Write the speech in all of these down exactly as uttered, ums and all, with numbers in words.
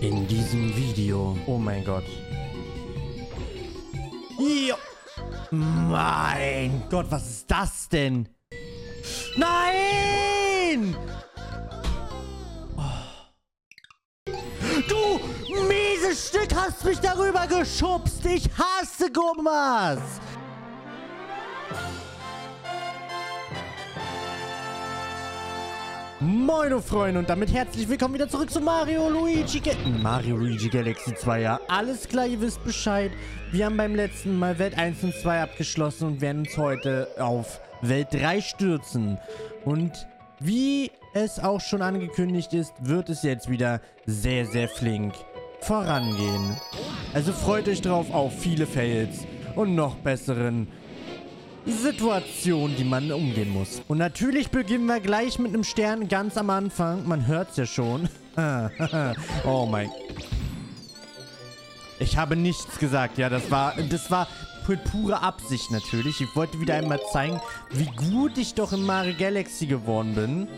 In diesem Video. Oh mein Gott. Jo. Mein Gott, was ist das denn? Nein! Oh. Du mieses Stück hast mich darüber geschubst. Ich hasse Gummas. Moin Freunde und damit herzlich willkommen wieder zurück zu Mario Luigi Ga Mario Luigi Galaxy zwei, ja. Alles klar, ihr wisst Bescheid. Wir haben beim letzten Mal Welt eins und zwei abgeschlossen und werden uns heute auf Welt drei stürzen. Und wie es auch schon angekündigt ist, wird es jetzt wieder sehr, sehr flink vorangehen. Also freut euch drauf auf viele Fails und noch besseren Situation, die man umgehen muss. Und natürlich beginnen wir gleich mit einem Stern ganz am Anfang. Man hört's ja schon. Oh mein. Ich habe nichts gesagt. Ja, das war das war pure Absicht natürlich. Ich wollte wieder einmal zeigen, wie gut ich doch in Mario Galaxy geworden bin.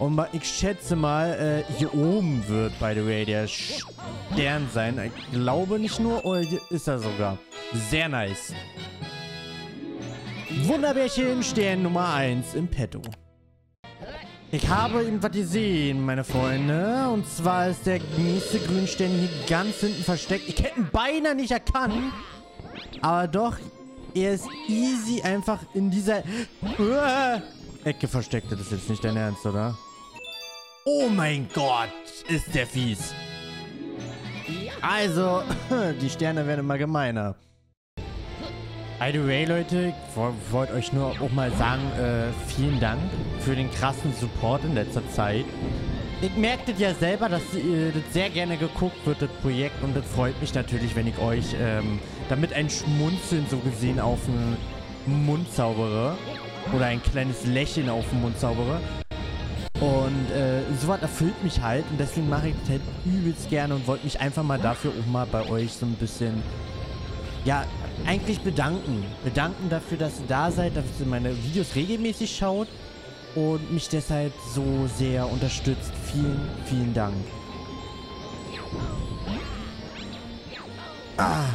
Und ich schätze mal, äh, hier oben wird, by the way, der Stern sein. Ich glaube nicht nur, oder hier ist er sogar. Sehr nice. Wunderbärchen, Stern Nummer eins im Petto. Ich habe irgendwas gesehen, meine Freunde. Und zwar ist der nächste Grünstern hier ganz hinten versteckt. Ich hätte ihn beinahe nicht erkannt. Aber doch, er ist easy einfach in dieser Uah! Ecke versteckt. Das ist jetzt nicht dein Ernst, oder? Oh mein Gott, ist der fies. Also, die Sterne werden immer gemeiner. By the way, Leute, ich wollte euch nur auch mal sagen, äh, vielen Dank für den krassen Support in letzter Zeit. Ich merktet ja selber, dass äh, das sehr gerne geguckt wird, das Projekt. Und das freut mich natürlich, wenn ich euch ähm, damit ein Schmunzeln so gesehen auf den Mund zaubere. Oder ein kleines Lächeln auf den Mund zaubere. Und äh, sowas erfüllt mich halt. Und deswegen mache ich das halt übelst gerne und wollte mich einfach mal dafür auch mal bei euch so ein bisschen... Ja, eigentlich bedanken. Bedanken dafür, dass ihr da seid, dass ihr meine Videos regelmäßig schaut und mich deshalb so sehr unterstützt. Vielen, vielen Dank. Ah.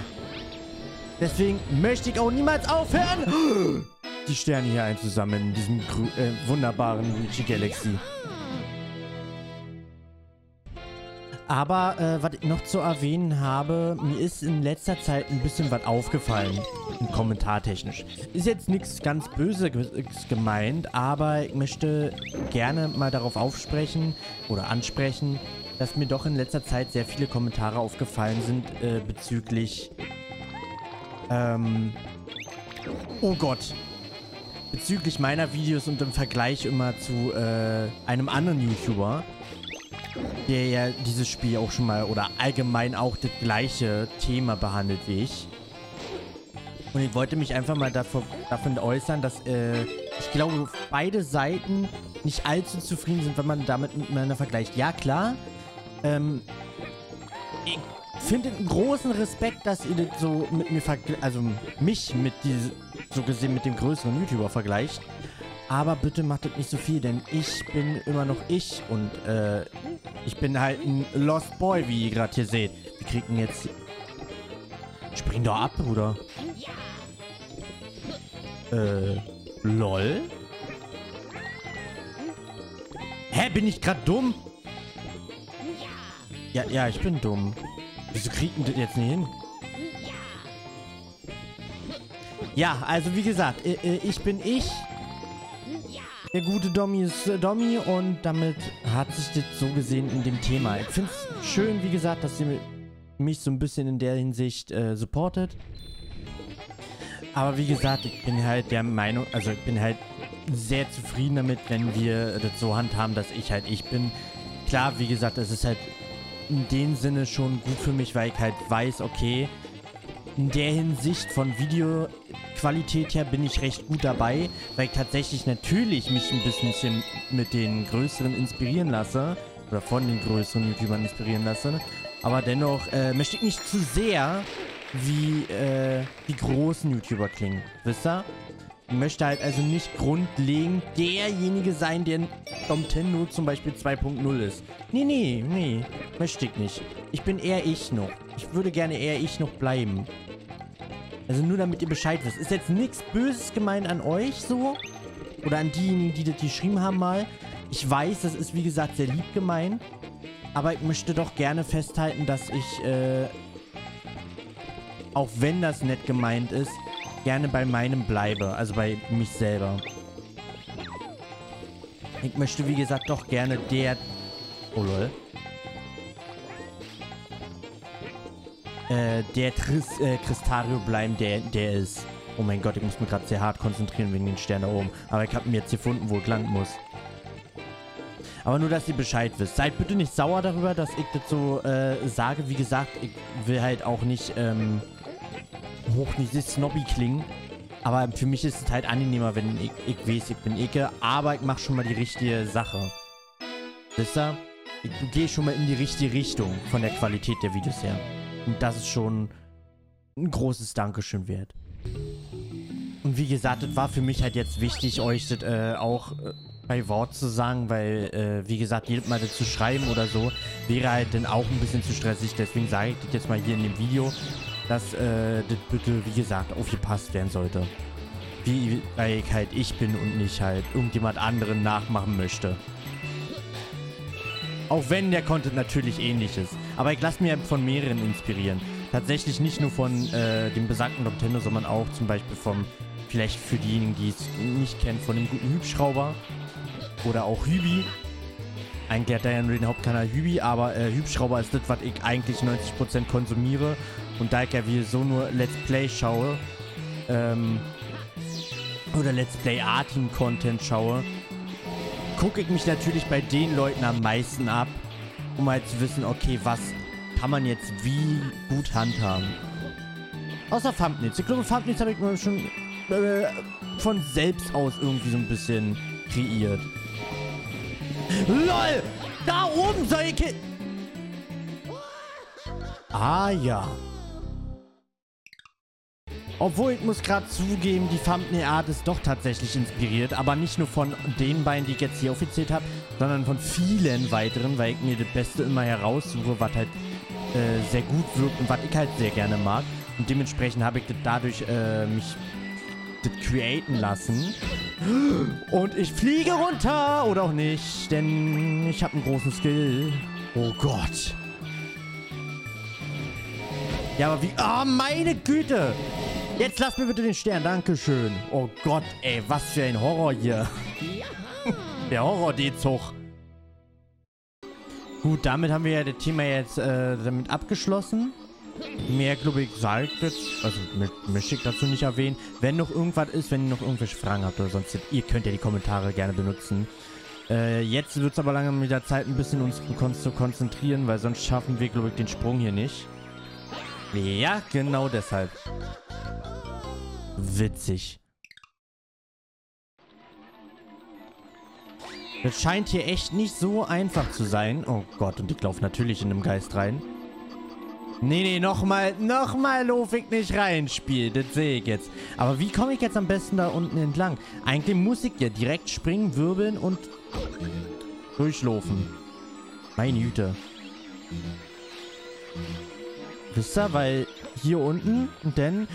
Deswegen möchte ich auch niemals aufhören, die Sterne hier einzusammeln in diesem äh, wunderbaren Luigi Galaxy. Aber, äh, was ich noch zu erwähnen habe, mir ist in letzter Zeit ein bisschen was aufgefallen. Kommentartechnisch. Ist jetzt nichts ganz Böses gemeint, aber ich möchte gerne mal darauf aufsprechen oder ansprechen, dass mir doch in letzter Zeit sehr viele Kommentare aufgefallen sind äh, bezüglich... Ähm... Oh Gott! Bezüglich meiner Videos und im Vergleich immer zu äh, einem anderen YouTuber, der ja dieses Spiel auch schon mal oder allgemein auch das gleiche Thema behandelt wie ich. Und ich wollte mich einfach mal davon, davon äußern, dass äh, ich glaube, beide Seiten nicht allzu zufrieden sind, wenn man damit miteinander vergleicht. Ja, klar. Ähm, ich finde einen großen Respekt, dass ihr das so mit mir vergleicht, also mich mit diese, so gesehen mit dem größeren YouTuber vergleicht. Aber bitte macht das nicht so viel, denn ich bin immer noch ich und äh, ich bin halt ein Lost Boy, wie ihr gerade hier seht. Wir kriegen jetzt... Spring doch ab, Bruder. Äh, lol? Hä, bin ich gerade dumm? Ja, ja, ich bin dumm. Wieso kriegen das jetzt nicht hin? Ja, also wie gesagt, äh, ich bin ich. Der gute Dommy ist äh, Dommy und damit hat sich das so gesehen in dem Thema. Ich finde es schön, wie gesagt, dass ihr mich so ein bisschen in der Hinsicht äh, supportet. Aber wie gesagt, ich bin halt der Meinung, also ich bin halt sehr zufrieden damit, wenn wir das so handhaben, dass ich halt ich bin. Klar, wie gesagt, es ist halt in dem Sinne schon gut für mich, weil ich halt weiß, okay, in der Hinsicht von Video... Qualität her bin ich recht gut dabei, weil ich tatsächlich natürlich mich ein bisschen mit den Größeren inspirieren lasse. Oder von den größeren YouTubern inspirieren lasse. Aber dennoch äh, möchte ich nicht zu sehr wie äh, die großen YouTuber klingen. Wisst ihr? Ich möchte halt also nicht grundlegend derjenige sein, der in Domtendo zum Beispiel zwei punkt null ist. Nee, nee, nee. Möchte ich nicht. Ich bin eher ich noch. Ich würde gerne eher ich noch bleiben. Also nur damit ihr Bescheid wisst. Ist jetzt nichts Böses gemeint an euch so. Oder an diejenigen, die das geschrieben haben mal. Ich weiß, das ist wie gesagt sehr lieb gemeint. Aber ich möchte doch gerne festhalten, dass ich, äh, auch wenn das nett gemeint ist, gerne bei meinem bleibe. Also bei mich selber. Ich möchte, wie gesagt, doch gerne der... Oh, lol. Äh, der Tris, äh, Christario bleiben, der, der ist. Oh mein Gott, ich muss mich gerade sehr hart konzentrieren wegen den Sternen da oben. Aber ich habe ihn jetzt gefunden, wo ich lang muss. Aber nur, dass ihr Bescheid wisst. Seid bitte nicht sauer darüber, dass ich das so äh, sage. Wie gesagt, ich will halt auch nicht ähm, hoch nicht snobby klingen. Aber für mich ist es halt angenehmer, wenn ich, ich weiß, ich bin Ecke. Aber ich mache schon mal die richtige Sache. Wisst ihr? Ich gehe schon mal in die richtige Richtung von der Qualität der Videos her. Und das ist schon ein großes Dankeschön wert. Und wie gesagt, das war für mich halt jetzt wichtig, euch das äh, auch... Äh, bei Wort zu sagen, weil, äh, wie gesagt, jedes Mal das zu schreiben oder so, wäre halt dann auch ein bisschen zu stressig. Deswegen sage ich das jetzt mal hier in dem Video, dass äh, das bitte, wie gesagt, aufgepasst werden sollte. Wie, weil ich halt ich bin und nicht halt irgendjemand anderen nachmachen möchte. Auch wenn der Content natürlich ähnlich ist. Aber ich lasse mir von mehreren inspirieren. Tatsächlich nicht nur von äh, dem besagten Domtendo, sondern auch zum Beispiel vom, vielleicht für diejenigen, die es nicht kennen, von dem guten Hübschrauber. Oder auch Hübi. Eigentlich hat er ja nur den Hauptkanal Hübi, aber äh, Hübschrauber ist das, was ich eigentlich neunzig Prozent konsumiere. Und da ich ja wie so nur Let's Play schaue, ähm, oder Let's Play Artin-Content schaue, gucke ich mich natürlich bei den Leuten am meisten ab, um halt zu wissen, okay, was kann man jetzt wie gut handhaben. Außer Thumbnails. Ich glaube, Thumbnails habe ich mir schon äh, von selbst aus irgendwie so ein bisschen kreiert. LOL! Da oben soll ich hin. Ah ja. Obwohl, ich muss gerade zugeben, die Thumbnail-Art ist doch tatsächlich inspiriert. Aber nicht nur von den beiden, die ich jetzt hier aufgezählt habe, sondern von vielen weiteren, weil ich mir das Beste immer heraussuche, was halt äh, sehr gut wirkt und was ich halt sehr gerne mag. Und dementsprechend habe ich das dadurch äh, mich das createn lassen. Und ich fliege runter! Oder auch nicht, denn ich habe einen großen Skill. Oh Gott. Ja, aber wie... Ah, oh, meine Güte! Jetzt lass mir bitte den Stern, dankeschön. Oh Gott, ey, was für ein Horror hier. Der Horror-D-Zug. Gut, damit haben wir ja das Thema jetzt äh, damit abgeschlossen. Mehr, glaube ich, sage ich jetzt, also möchte ich dazu nicht erwähnen. Wenn noch irgendwas ist, wenn ihr noch irgendwelche Fragen habt oder sonst, ihr könnt ja die Kommentare gerne benutzen. Äh, jetzt wird es aber langsam mit der Zeit ein bisschen uns zu konzentrieren, weil sonst schaffen wir, glaube ich, den Sprung hier nicht. Ja, genau deshalb. Witzig. Das scheint hier echt nicht so einfach zu sein. Oh Gott, und ich laufe natürlich in dem Geist rein. Nee, nee, nochmal, nochmal lauf ich nicht rein, Spiel. Das sehe ich jetzt. Aber wie komme ich jetzt am besten da unten entlang? Eigentlich muss ich ja direkt springen, wirbeln und durchlaufen. Meine Güte. Wisst ihr, weil hier unten und dann...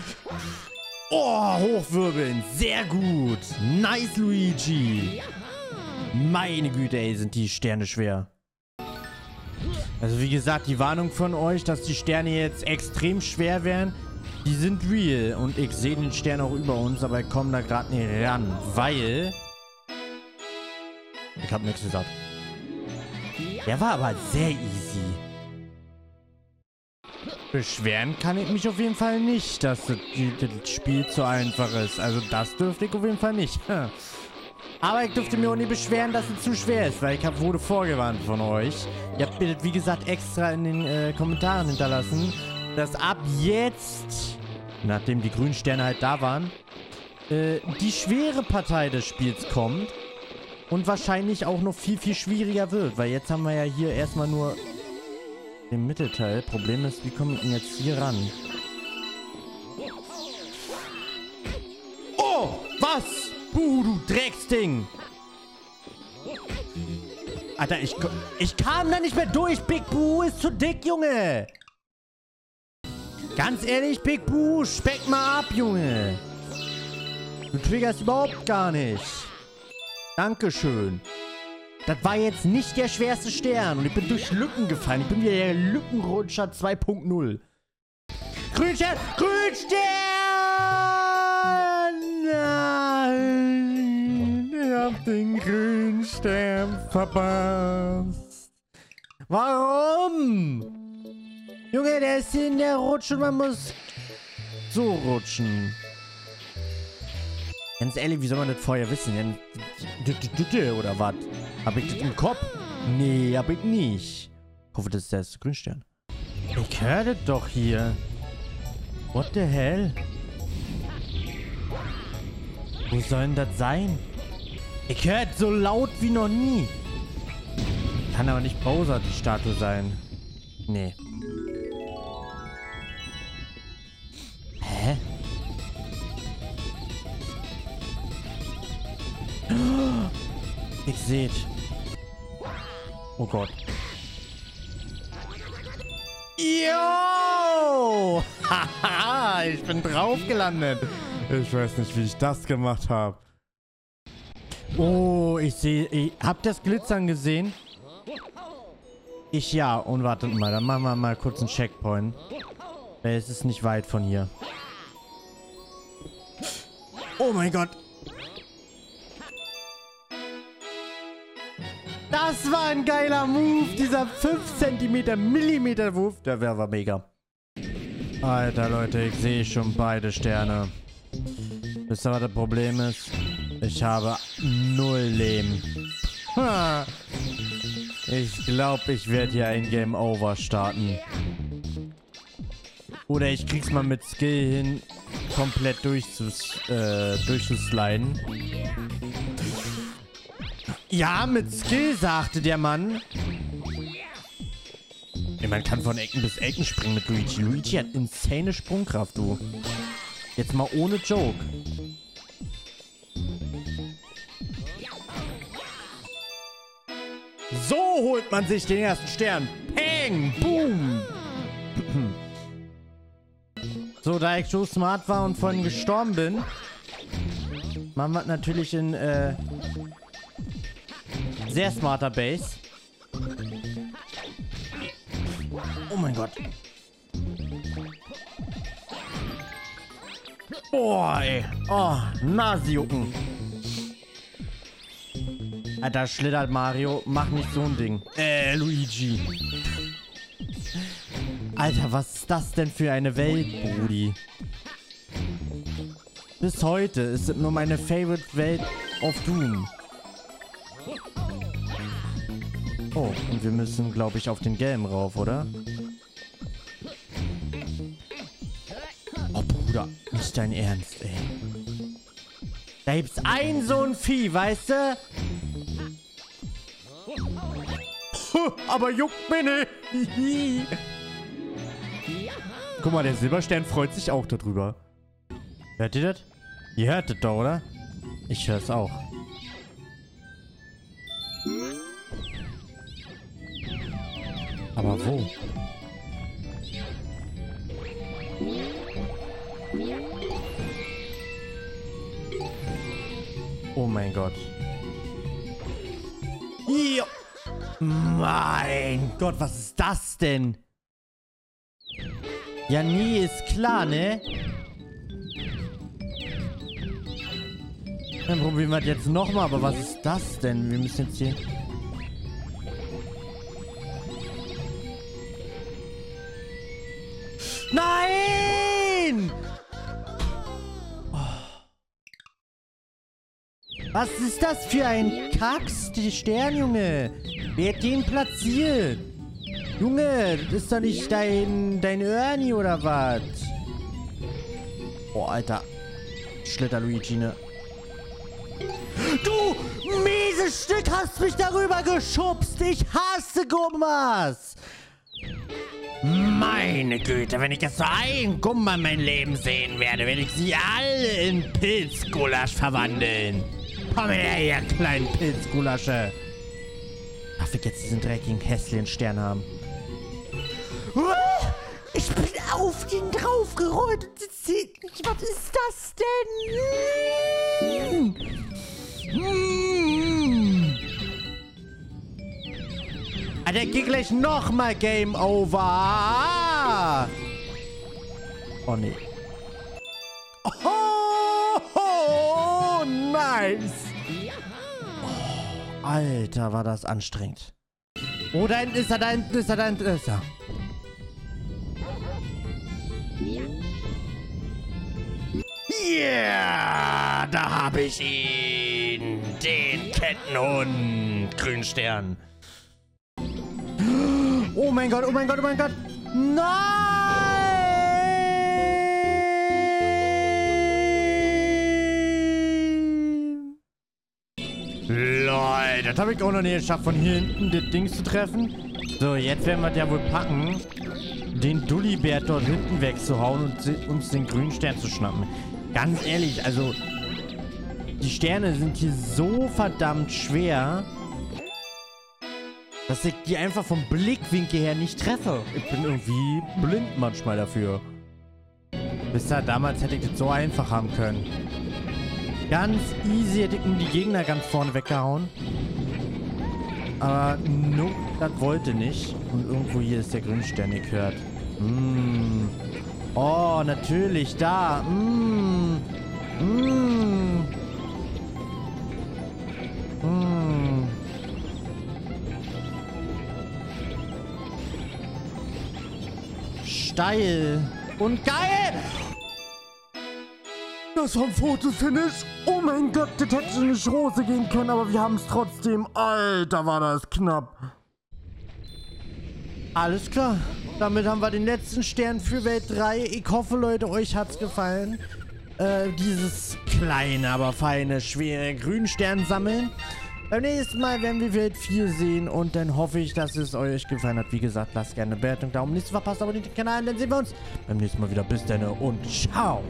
Oh, hochwirbeln. Sehr gut. Nice, Luigi. Meine Güte, ey, sind die Sterne schwer. Also wie gesagt, die Warnung von euch, dass die Sterne jetzt extrem schwer wären, die sind real. Und ich sehe den Stern auch über uns, aber ich komme da gerade nicht ran, weil... Ich habe nichts gesagt. Der war aber sehr easy. Beschweren kann ich mich auf jeden Fall nicht, dass das Spiel zu einfach ist. Also das dürfte ich auf jeden Fall nicht. Aber ich dürfte mir auch nicht beschweren, dass es zu schwer ist, weil ich hab, wurde vorgewarnt von euch. Ihr habt mir das, wie gesagt, extra in den äh, Kommentaren hinterlassen, dass ab jetzt, nachdem die grünen Sterne halt da waren, äh, die schwere Partei des Spiels kommt und wahrscheinlich auch noch viel, viel schwieriger wird. Weil jetzt haben wir ja hier erstmal nur den Mittelteil. Problem ist, wie komme ich denn jetzt hier ran? Oh! Was? Was? Buh, du Drecksding. Alter, ich, ich kam da nicht mehr durch. Big Boo ist zu dick, Junge. Ganz ehrlich, Big Boo, speck mal ab, Junge. Du triggerst überhaupt gar nicht. Dankeschön. Das war jetzt nicht der schwerste Stern. Und ich bin durch Lücken gefallen. Ich bin wieder der Lückenrutscher zwei punkt null. Grünstern! Grünstern! Ich hab den Grünstern verpasst. Warum? Junge, der ist hier in der Rutsche und man muss so rutschen. Ganz ehrlich, wie soll man das vorher wissen? Oder was? Hab ich das im Kopf? Nee, hab ich nicht. Ich hoffe, das ist der Grünstern. Ich höre das doch hier. What the hell? Wo soll denn das sein? Ich höre das so laut wie noch nie. Kann aber nicht Bowser die Statue sein. Nee. Hä? Ich seh's. Oh Gott. Yo! Haha, ich bin drauf gelandet. Ich weiß nicht, wie ich das gemacht habe. Oh, ich sehe. Ich hab das Glitzern gesehen. Ich ja. Und wartet mal, dann machen wir mal kurz einen Checkpoint. Es ist nicht weit von hier. Oh mein Gott. Das war ein geiler Move. Dieser fünf Zentimeter Millimeter Wurf. Der wäre mega. Alter, Leute, ich sehe schon beide Sterne. Wisst ihr, was das Problem ist? Ich habe null Leben. Ha. Ich glaube, ich werde hier ein Game Over starten. Oder ich krieg's mal mit Skill hin, komplett durchzus, äh, durchzusliden. Ja, mit Skill, sagte der Mann. Nee, man kann von Ecken bis Ecken springen mit Luigi. Luigi hat insane Sprungkraft, du. Jetzt mal ohne Joke. So holt man sich den ersten Stern. Peng, boom. So, da ich so smart war und vorhin gestorben bin, machen wir das natürlich in, äh... sehr smarter Base. Oh mein Gott. Boah, ey. Oh, Nasenjucken. Alter, schlittert Mario. Mach nicht so ein Ding. Äh, Luigi. Alter, was ist das denn für eine Welt, Brudi? Bis heute ist es nur meine favorite Welt auf Doom. Oh, und wir müssen, glaube ich, auf den Gelben rauf, oder? Oh, Bruder, nicht dein Ernst, ey. Da gibt's ein so ein Vieh, weißt du? Puh, aber juckt mich nicht. Guck mal, der Silberstern freut sich auch darüber. Hört ihr das? Ihr hört das doch, oder? Ich höre es auch. Aber wo? Oh mein Gott. Jo. Mein Gott, was ist das denn? Ja, nie ist klar, ne? Dann probieren wir das jetzt nochmal, aber was ist das denn? Wir müssen jetzt hier... Nein! Oh. Was ist das für ein Kacks, die Stern, Junge? Wer hat den platziert? Junge, das ist doch nicht dein, dein Ernie oder was? Oh, Alter. Schlitter, Luigi, ne? Du mieses Stück hast mich darüber geschubst. Ich hasse Gummas. Meine Güte, wenn ich jetzt so einen Gummer mein Leben sehen werde, werde ich sie alle in Pilzgulasch verwandeln. Komm her, ihr kleinen Pilzgulasche. Darf ich jetzt diesen dreckigen, hässlichen Stern haben? Ich bin auf ihn draufgerollt und sie... Was ist das denn? Hm. Ah, der geht gleich nochmal Game Over. Oh, nee. Oh, oh, nice. Oh, Alter, war das anstrengend. Oh, da hinten ist er, da hinten ist er, da hinten ist er. Yeah, da habe ich ihn, den Kettenhund, Grünstern. Oh mein Gott, oh mein Gott, oh mein Gott. Nein! Leute, das habe ich auch noch nicht geschafft, von hier hinten das Ding zu treffen. So, jetzt werden wir das ja wohl packen, den Dullibär dort hinten wegzuhauen und uns den grünen Stern zu schnappen. Ganz ehrlich, also die Sterne sind hier so verdammt schwer, dass ich die einfach vom Blickwinkel her nicht treffe. Ich bin irgendwie blind manchmal dafür. Wisst ihr, damals hätte ich das so einfach haben können. Ganz easy hätte ich nur die Gegner ganz vorne weggehauen. Aber nope, das wollte nicht. Und irgendwo hier ist der Grünstern gehört. Mm. Oh, natürlich, da. Mm. Mm. Mm. Steil und geil! Das vom Fotofinish. Oh mein Gott, das hätte nicht Rose gehen können, aber wir haben es trotzdem. Alter, war das knapp. Alles klar. Damit haben wir den letzten Stern für Welt drei. Ich hoffe, Leute, euch hat's gefallen. Äh, dieses kleine, aber feine, schwere Grünstern sammeln. Beim nächsten Mal werden wir Welt vier sehen und dann hoffe ich, dass es euch gefallen hat. Wie gesagt, lasst gerne eine Bewertung da, um nichts zu verpassen. Abonniert den Kanal, dann sehen wir uns beim nächsten Mal wieder. Bis dann und ciao.